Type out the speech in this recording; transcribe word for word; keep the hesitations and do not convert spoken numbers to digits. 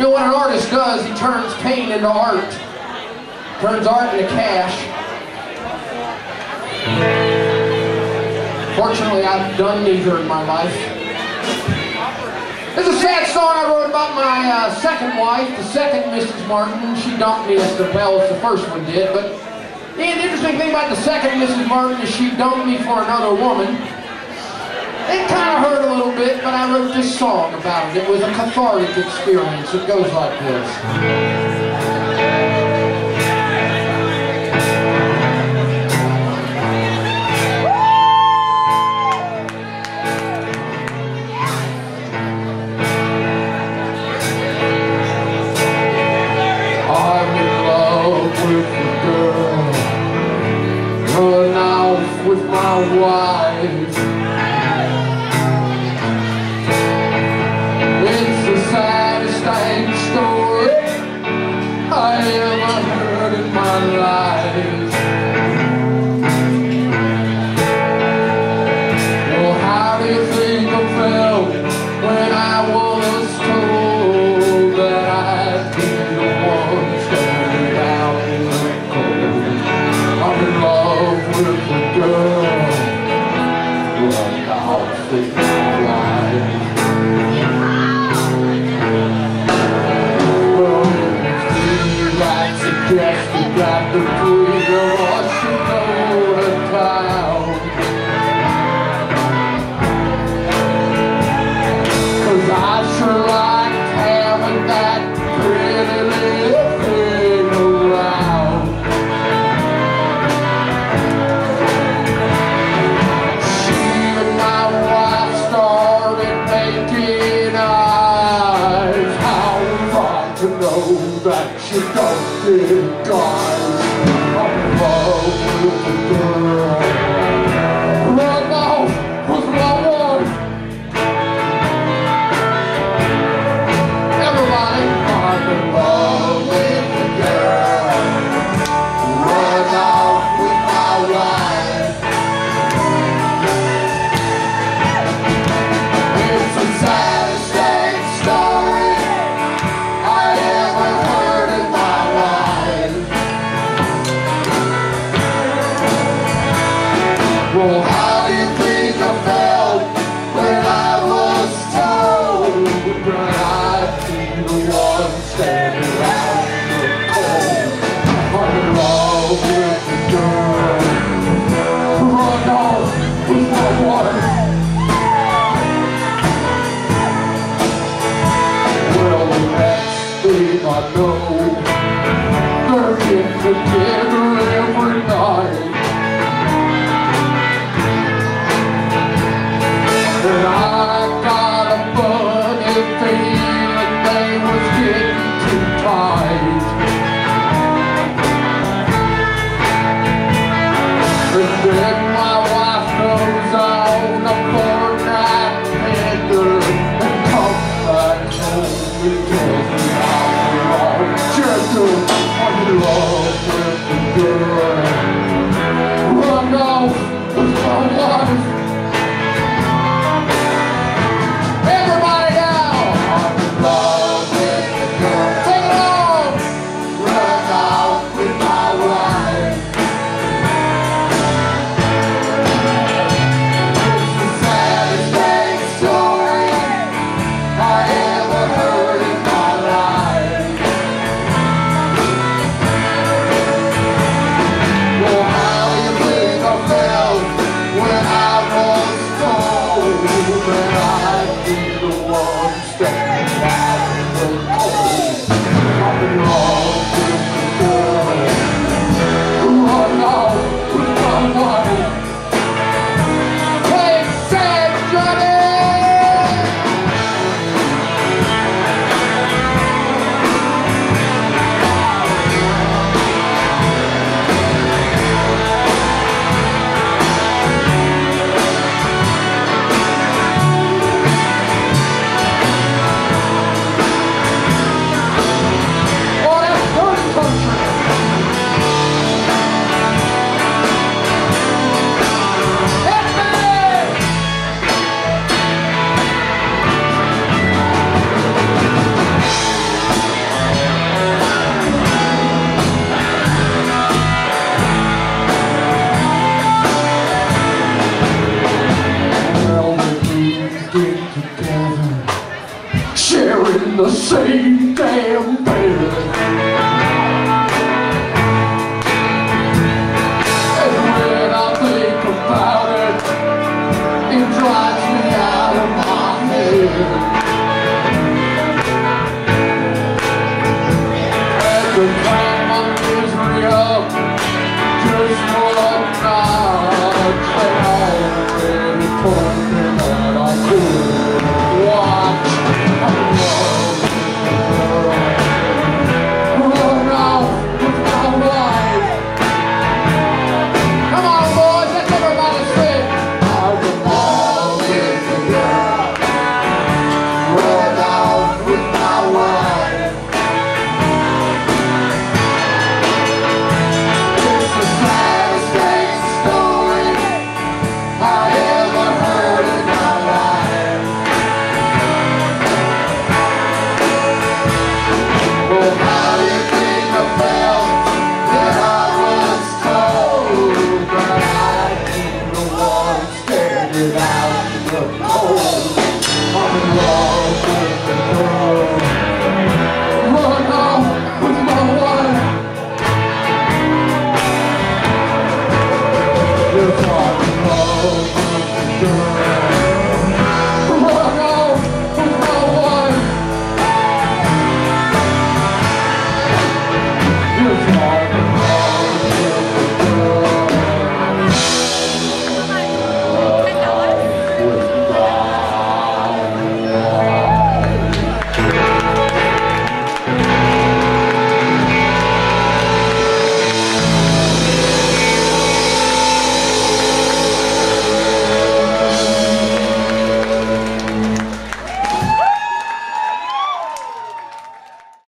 You know what an artist does? He turns pain into art. Turns art into cash. Fortunately, I've done neither in my life. There's a sad song I wrote about my uh, second wife, the second Missus Martin. She dumped me as well as the first one did, but the interesting thing about the second Missus Martin is she dumped me for another woman. It kind of hurt a little bit, but I wrote this song about it. It was a cathartic experience. It goes like this. Run off with my wife. the same damn bed. Out the cold.